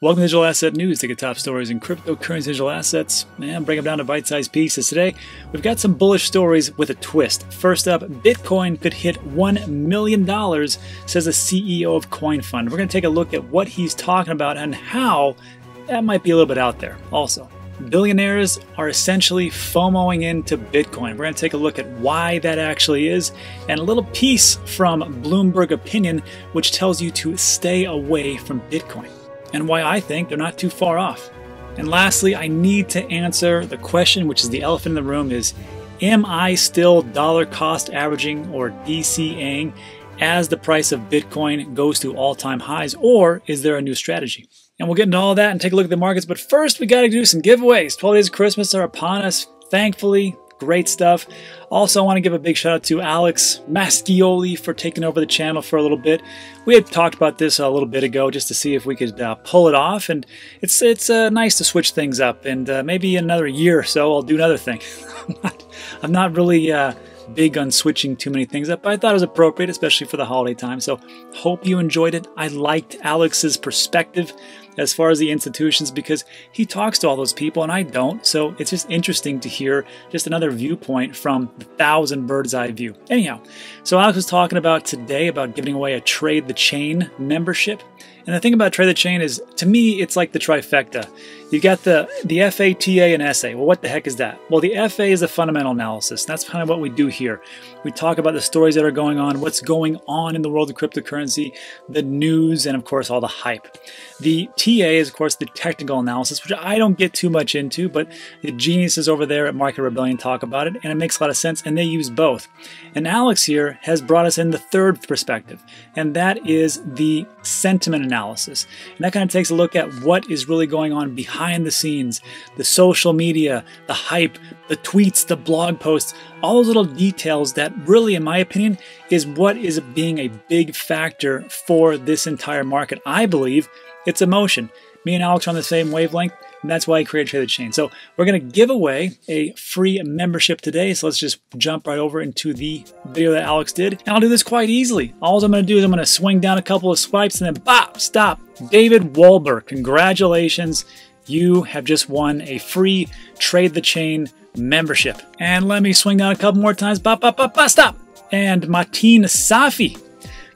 Welcome to Digital Asset News. Take the top stories in cryptocurrency digital assets and break them down to bite-sized pieces. Today, we've got some bullish stories with a twist. First up, Bitcoin could hit $1 million, says the CEO of CoinFund. We're going to take a look at what he's talking about and how that might be a little bit out there. Also, billionaires are essentially FOMOing into Bitcoin. We're going to take a look at why that actually is and a little piece from Bloomberg Opinion, which tells you to stay away from Bitcoin and why I think they're not too far off. And lastly, I need to answer the question, which is the elephant in the room, is am I still dollar cost averaging or DCAing as the price of Bitcoin goes to all-time highs, or is there a new strategy? And we'll get into all that and take a look at the markets. But first, we got to do some giveaways. 12 days of Christmas are upon us, thankfully. Great stuff. Also, I want to give a big shout out to Alex Mashinsky for taking over the channel for a little bit. We had talked about this a little bit ago just to see if we could pull it off. And it's nice to switch things up. And maybe in another year or so, I'll do another thing. I'm not really big on switching too many things up, but I thought it was appropriate, especially for the holiday time. So hope you enjoyed it. I liked Alex's perspective as far as the institutions, because he talks to all those people and I don't. So it's just interesting to hear just another viewpoint from the thousand bird's eye view. Anyhow, so Alex was talking about today about giving away a Trade the Chain membership. And the thing about Trade the Chain is, to me, it's like the trifecta. You've got the FA, TA, and SA. Well, what the heck is that? Well, the FA is the fundamental analysis. That's kind of what we do here. We talk about the stories that are going on, what's going on in the world of cryptocurrency, the news, and of course, all the hype. The TA is, of course, the technical analysis, which I don't get too much into, but the geniuses over there at Market Rebellion talk about it, and it makes a lot of sense, and they use both. And Alex here has brought us in the third perspective, and that is the sentiment analysis. And that kind of takes a look at what is really going on behind the scenes, the social media, the hype, the tweets, the blog posts, all those little details that really, in my opinion, is what is being a big factor for this entire market. I believe it's emotion. Me and Alex are on the same wavelength, and that's why I created Trade the Chain. So we're going to give away a free membership today. So let's just jump right over into the video that Alex did. And I'll do this quite easily. All I'm going to do is I'm going to swing down a couple of swipes and then bop, stop. David Wahlberg, congratulations. You have just won a free Trade the Chain membership. And let me swing down a couple more times. Bop, bop, bop, bop, stop. And Mateen Safi,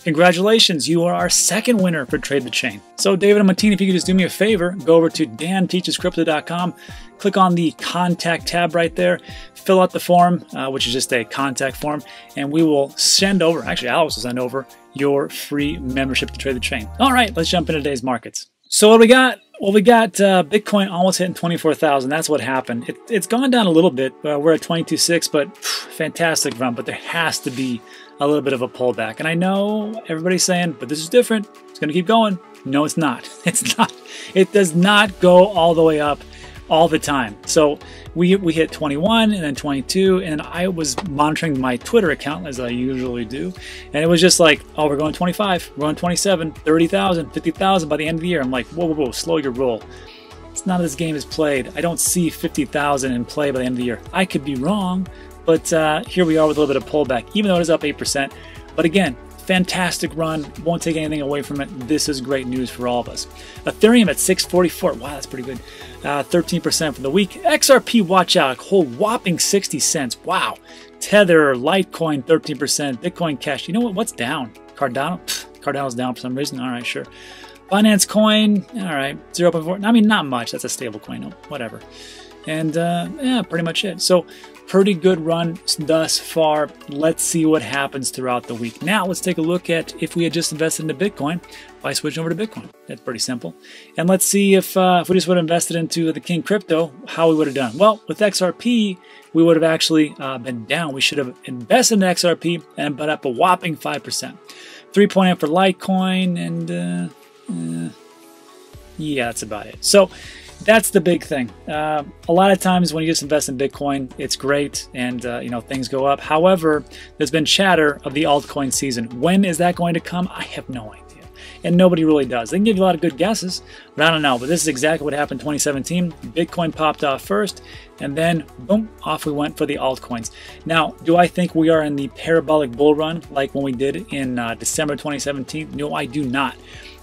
congratulations, you are our second winner for Trade the Chain. So David and Mateen, if you could just do me a favor, go over to danteachescrypto.com, click on the contact tab right there, fill out the form, which is just a contact form, and we will send over, actually Alex will send over, your free membership to Trade the Chain. All right, let's jump into today's markets. So what do we got? Well, we got Bitcoin almost hitting 24,000. That's what happened. It's gone down a little bit. We're at 22.6, but fantastic run. But there has to be a little bit of a pullback. And I know everybody's saying, but this is different. It's going to keep going. No, it's not. It's not. It does not go all the way up all the time. So we hit 21 and then 22, and I was monitoring my Twitter account as I usually do, and it was just like, oh, we're going 25, we're going 27, 30,000, 50,000 by the end of the year. I'm like, whoa, whoa, whoa, slow your roll. It's not how this game is played. I don't see 50,000 in play by the end of the year. I could be wrong, but here we are with a little bit of pullback, even though it is up 8%. But again, fantastic run. Won't take anything away from it. This is great news for all of us. Ethereum at 644. Wow, that's pretty good. 13% for the week. XRP, watch out. A whole whopping 60 cents. Wow. Tether, Litecoin, 13%. Bitcoin Cash. You know what? What's down? Cardano? Pfft, Cardano's down for some reason. All right, sure. Binance Coin. All right. 0.4. I mean, not much. That's a stable coin. No, whatever. And yeah, pretty much it. So pretty good run thus far. Let's see what happens throughout the week. Now let's take a look at if we had just invested into Bitcoin by switching over to Bitcoin. That's pretty simple. And let's see if we just would have invested into the King Crypto, how we would have done. Well, with XRP, we would have actually been down. We should have invested in XRP and put up a whopping 5%. 3.8 for Litecoin, and yeah, that's about it. So that's the big thing. A lot of times when you just invest in Bitcoin, it's great and you know, things go up. However, there's been chatter of the altcoin season. When is that going to come? I have no idea. And nobody really does. They can give you a lot of good guesses, but I don't know. But this is exactly what happened in 2017. Bitcoin popped off first, and then boom, off we went for the altcoins. Now, do I think we are in the parabolic bull run like when we did in December 2017? No, I do not.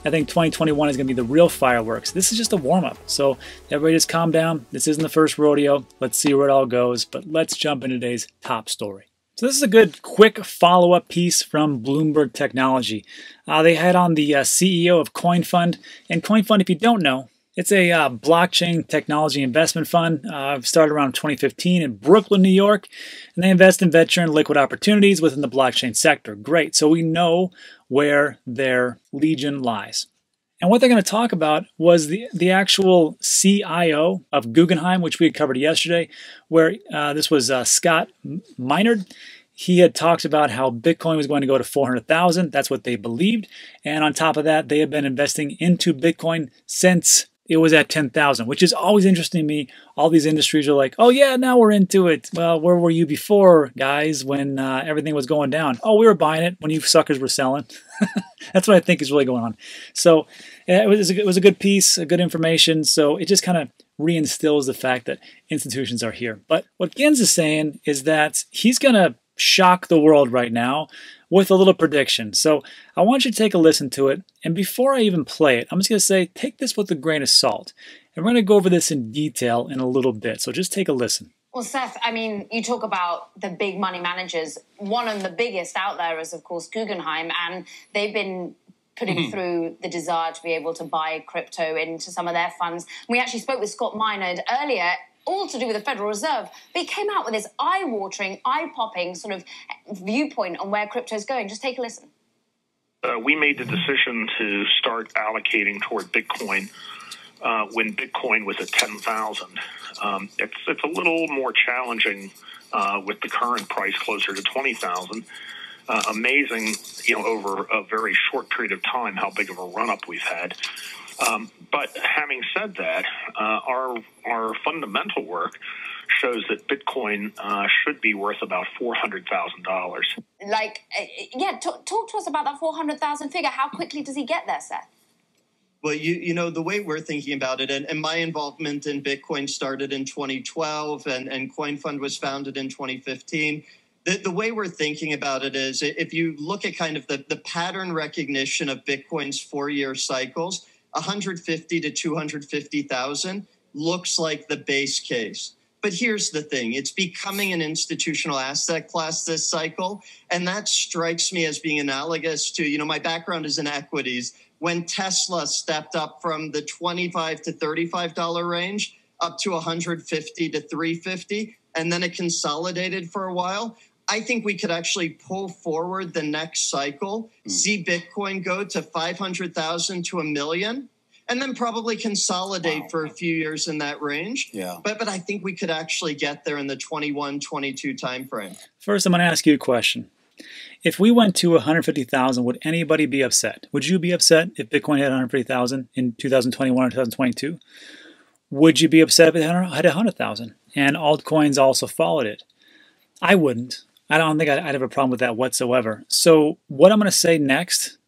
I think 2021 is going to be the real fireworks. This is just a warm-up. So everybody just calm down. This isn't the first rodeo. Let's see where it all goes. But let's jump into today's top story. So this is a good quick follow-up piece from Bloomberg Technology. They had on the CEO of CoinFund. And CoinFund, if you don't know, it's a blockchain technology investment fund. Started around 2015 in Brooklyn, New York, and they invest in venture and liquid opportunities within the blockchain sector. Great. So we know where their legion lies. And what they're going to talk about was the actual CIO of Guggenheim, which we had covered yesterday, where this was Scott Minard. He had talked about how Bitcoin was going to go to 400,000. That's what they believed. And on top of that, they have been investing into Bitcoin since it was at 10,000, which is always interesting to me. All these industries are like, oh yeah, now we're into it. Well, where were you before, guys, when everything was going down? Oh, we were buying it when you suckers were selling. That's what I think is really going on. So it was a good piece, a good information. So it just kind of reinstills the fact that institutions are here. But what Gens is saying is that he's going to shock the world right now with a little prediction. So I want you to take a listen to it. And before I even play it, I'm just going to say, take this with a grain of salt. And we're going to go over this in detail in a little bit. So just take a listen. Well, Seth, I mean, you talk about the big money managers. One of the biggest out there is, of course, Guggenheim. And they've been putting through the desire to be able to buy crypto into some of their funds. We actually spoke with Scott Minard earlier, all to do with the Federal Reserve. But he came out with this eye-watering, eye-popping sort of viewpoint on where crypto is going. Just take a listen. We made the decision to start allocating toward Bitcoin when Bitcoin was at 10,000. It's a little more challenging with the current price closer to 20,000. Amazing, you know, over a very short period of time, how big of a run-up we've had. But having said that, our fundamental work shows that Bitcoin should be worth about $400,000. Like, yeah, talk to us about that 400,000 figure. How quickly does he get there, Seth? Well, you know, the way we're thinking about it, and my involvement in Bitcoin started in 2012, and CoinFund was founded in 2015. The way we're thinking about it is, if you look at kind of the pattern recognition of Bitcoin's four-year cycles, 150 to 250,000 looks like the base case. But here's the thing. It's becoming an institutional asset class this cycle. And that strikes me as being analogous to, you know, my background is in equities. When Tesla stepped up from the $25 to $35 range up to $150 to $350, and then it consolidated for a while, I think we could actually pull forward the next cycle, see Bitcoin go to 500,000 to 1 million, and then probably consolidate for a few years in that range. Yeah. But I think we could actually get there in the 21, 22 timeframe. First, I'm going to ask you a question. If we went to 150,000, would anybody be upset? Would you be upset if Bitcoin had 150,000 in 2021 or 2022? Would you be upset if it had 100,000? And altcoins also followed it. I wouldn't. I don't think I'd have a problem with that whatsoever. So what I'm going to say next,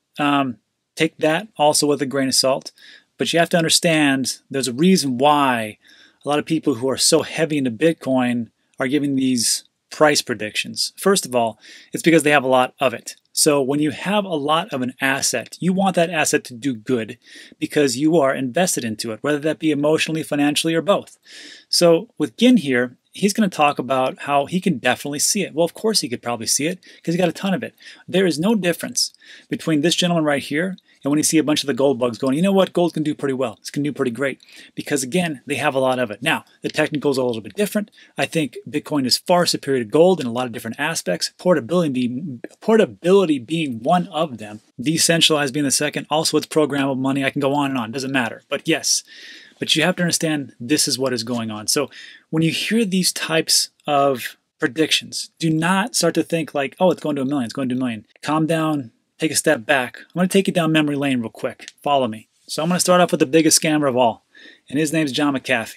take that also with a grain of salt. But you have to understand there's a reason why a lot of people who are so heavy into Bitcoin are giving these price predictions. First of all, it's because they have a lot of it. So when you have a lot of an asset, you want that asset to do good because you are invested into it, whether that be emotionally, financially, or both. So with Gin here, he's going to talk about how he can definitely see it. Well, of course he could probably see it because he got a ton of it. There is no difference between this gentleman right here and when you see a bunch of the gold bugs going, you know what, gold can do pretty well. It's going to do pretty great because, again, they have a lot of it. Now, the technicals are a little bit different. I think Bitcoin is far superior to gold in a lot of different aspects, portability being one of them, decentralized being the second. Also, it's programmable money. I can go on and on. Doesn't matter. But, yes. But you have to understand this is what is going on. So when you hear these types of predictions, do not start to think like, oh, it's going to 1 million, it's going to 1 million. Calm down, take a step back. I'm going to take you down memory lane real quick. Follow me. So I'm going to start off with the biggest scammer of all, and his name's John McAfee.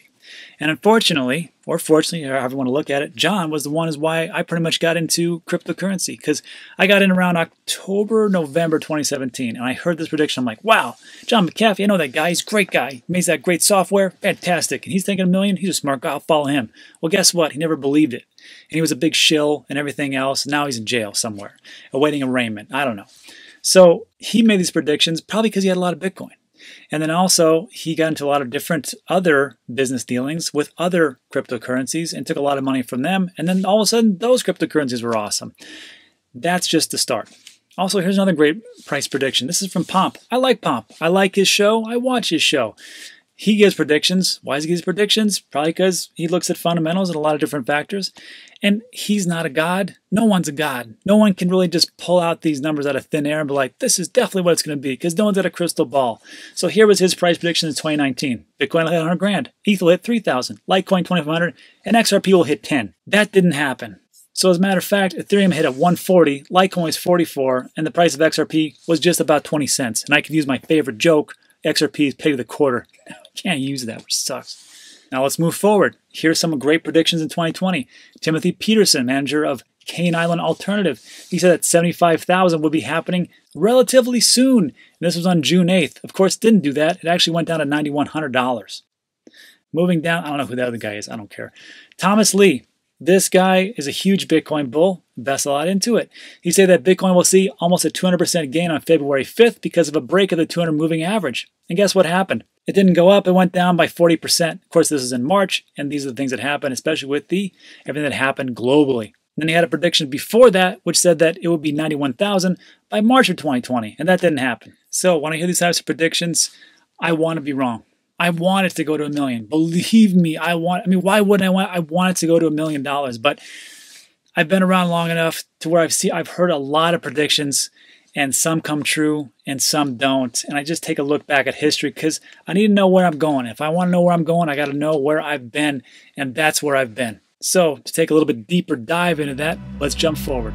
And unfortunately, or fortunately, however you want to look at it, John was the one is why I pretty much got into cryptocurrency, because I got in around October, November 2017, and I heard this prediction. I'm like, wow, John McAfee, I know that guy. He's a great guy. He makes that great software. Fantastic. And he's thinking 1 million. He's a smart guy. I'll follow him. Well, guess what? He never believed it. And he was a big shill and everything else. Now he's in jail somewhere awaiting arraignment. I don't know. So he made these predictions probably because he had a lot of Bitcoin. And then also he got into a lot of different other business dealings with other cryptocurrencies and took a lot of money from them. And then all of a sudden those cryptocurrencies were awesome. That's just the start. Also, here's another great price prediction. This is from Pomp. I like Pomp. I like his show. I watch his show. He gives predictions. Why does he give his predictions? Probably because he looks at fundamentals and a lot of different factors. And he's not a god. No one's a god. No one can really just pull out these numbers out of thin air and be like, this is definitely what it's going to be, because no one's at a crystal ball. So here was his price prediction in 2019. Bitcoin will hit 100 grand. ETH will hit 3,000. Litecoin 2,500. And XRP will hit 10. That didn't happen. So as a matter of fact, Ethereum hit at 140, Litecoin was 44, and the price of XRP was just about 20 cents. And I could use my favorite joke, XRP is pig of the quarter. I can't use that, which sucks. Now let's move forward. Here's some great predictions in 2020. Timothy Peterson, manager of Kane Island Alternative, he said that 75,000 would be happening relatively soon. And this was on June 8th. Of course, it didn't do that. It actually went down to $9,100. Moving down, I don't know who the other guy is. I don't care. Thomas Lee. This guy is a huge Bitcoin bull, invests a lot into it. He said that Bitcoin will see almost a 200% gain on February 5th because of a break of the 200 moving average. And guess what happened? It didn't go up, it went down by 40%. Of course, this is in March, and these are the things that happened, especially with everything that happened globally. And then he had a prediction before that, which said that it would be 91,000 by March of 2020, and that didn't happen. So when I hear these types of predictions, I want to be wrong. I want it to go to 1 million. Believe me, why wouldn't I want? I want it to go to $1 million. But I've been around long enough to where I've heard a lot of predictions, and some come true and some don't. And I just take a look back at history because I need to know where I'm going. If I want to know where I'm going, I got to know where I've been, and that's where I've been. So to take a little bit deeper dive into that, let's jump forward.